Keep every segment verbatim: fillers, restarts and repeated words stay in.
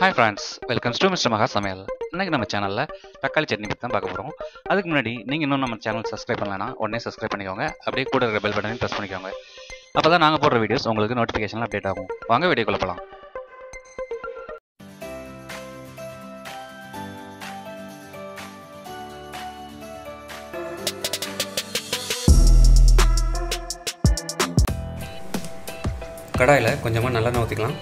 Hi friends, welcome to Mister Maha's Samayal. Innaikku nama channel la takkali chutney pathi dhaan paaka porom. Adukku munadi neenga innum nama channel subscribe pannalana odane subscribe pannikonga. Appadiye kooda irukra bell button press pannikonga. Appadhaan naanga podra videos ungalku notification la update aagum. Vaanga video kulla polam. கடாயில கொஞ்சமா நல்லெண்ணெய் ஊத்திக்கலாம்.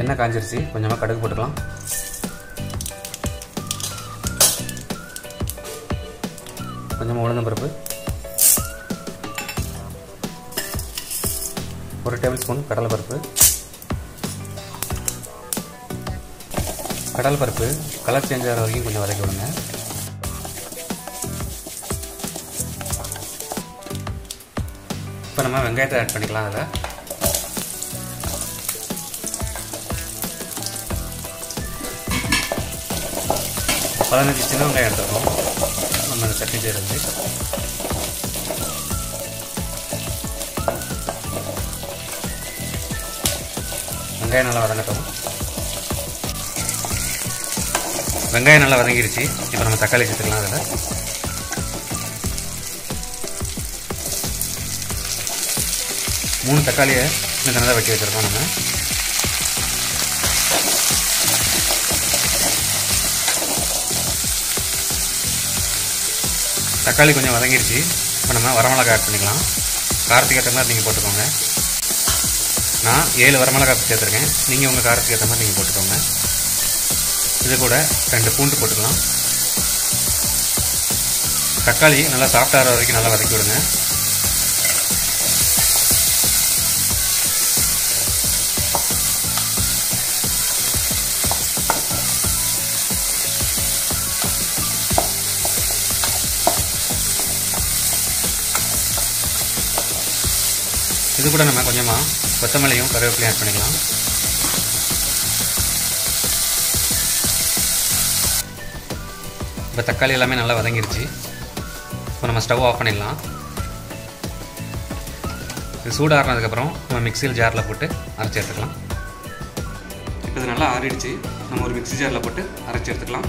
எண்ணெய் காஞ்சிருச்சு, கொஞ்சமா கடுகு போட்டுக்கலாம். கொஞ்சமா உளுந்தம் பருப்பு, ஒரு டேபிள் ஸ்பூன் கடலை பருப்பு. கடலை பருப்பு கலர் சேஞ்ச் ஆகிற வரைக்கும் கொஞ்சம் வதக்கி விடுங்க. இப்போ நம்ம வெங்காயத்தை ஆட் பண்ணிக்கலாம். அதில் பதினஞ்சு சின்ன வெங்காயம் எடுத்துருக்கோம். நம்ம அந்த சட்னி செய்கிறது வெங்காயம் நல்லா வதங்கட்டும். வெங்காயம் நல்லா வதங்கிருச்சு. இப்போ நம்ம தக்காளி சேர்த்துக்கலாம். அதில் மூணு தக்காளியை இந்த தண்ணி தான் வெட்டி வச்சுருக்கோம். நம்ம தக்காளி கொஞ்சம் வதங்கிடுச்சு. இப்போ நம்ம வரமிளகாய் ஆட் பண்ணிக்கலாம். காரத்துக்கு ஏற்ற மாதிரி நீங்கள் போட்டுக்கோங்க. நான் ஏழு வரமிளகாய் சேர்த்துருக்கேன். நீங்கள் உங்கள் காரத்துக்கு ஏற்ற மாதிரி நீங்கள் போட்டுக்கோங்க. இது கூட ரெண்டு பூண்டு போட்டுக்கலாம். தக்காளி நல்லா சாஃப்டாகிற வரைக்கும் நல்லா வதக்கி விடுங்க. இது கூட நம்ம கொஞ்சமாக கொத்தமல்லியும் கருவேப்பிலையும் ஆட் பண்ணிக்கலாம். இப்போ தக்காளி எல்லாமே நல்லா வதங்கிடுச்சு. இப்போ நம்ம ஸ்டவ் ஆஃப் பண்ணிடலாம். இது சூடு ஆறினதுக்கப்புறம் நம்ம மிக்சியில் ஜாரில் போட்டு அரைச்சி எடுத்துக்கலாம். இப்போ இது நல்லா ஆறிடுச்சு. நம்ம ஒரு மிக்சி ஜாரில் போட்டு அரைச்சி எடுத்துக்கலாம்.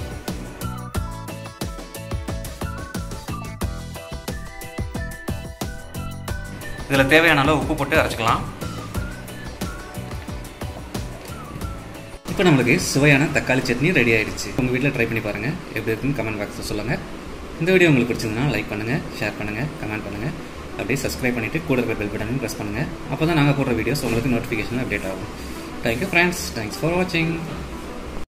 இதில் தேவையான அளவு உப்பு போட்டு அரைச்சிக்கலாம். இப்போ நம்மளுக்கு சுவையான தக்காளி சட்னி ரெடி ஆகிடுச்சு. உங்கள் வீட்டில் ட்ரை பண்ணி பாருங்கள். எப்படி இருக்குன்னு கமெண்ட் பாக்ஸில் சொல்லுங்கள். இந்த வீடியோ உங்களுக்கு பிடிச்சதுன்னா லைக் பண்ணுங்கள், ஷேர் பண்ணுங்கள், கமெண்ட் பண்ணுங்கள். அப்படியே சப்ஸ்கிரைப் பண்ணிவிட்டு கூட இருக்கிற பெல் பட்டனையும் ப்ரெஸ் பண்ணுங்கள். அப்போ தான் நாங்கள் போடுற வீடியோஸ் உங்களுக்கு நோட்டிஃபிகேஷன் அப்டேட் ஆகும். Thank you friends. தேங்க்ஸ் ஃபார் வாட்சிங்.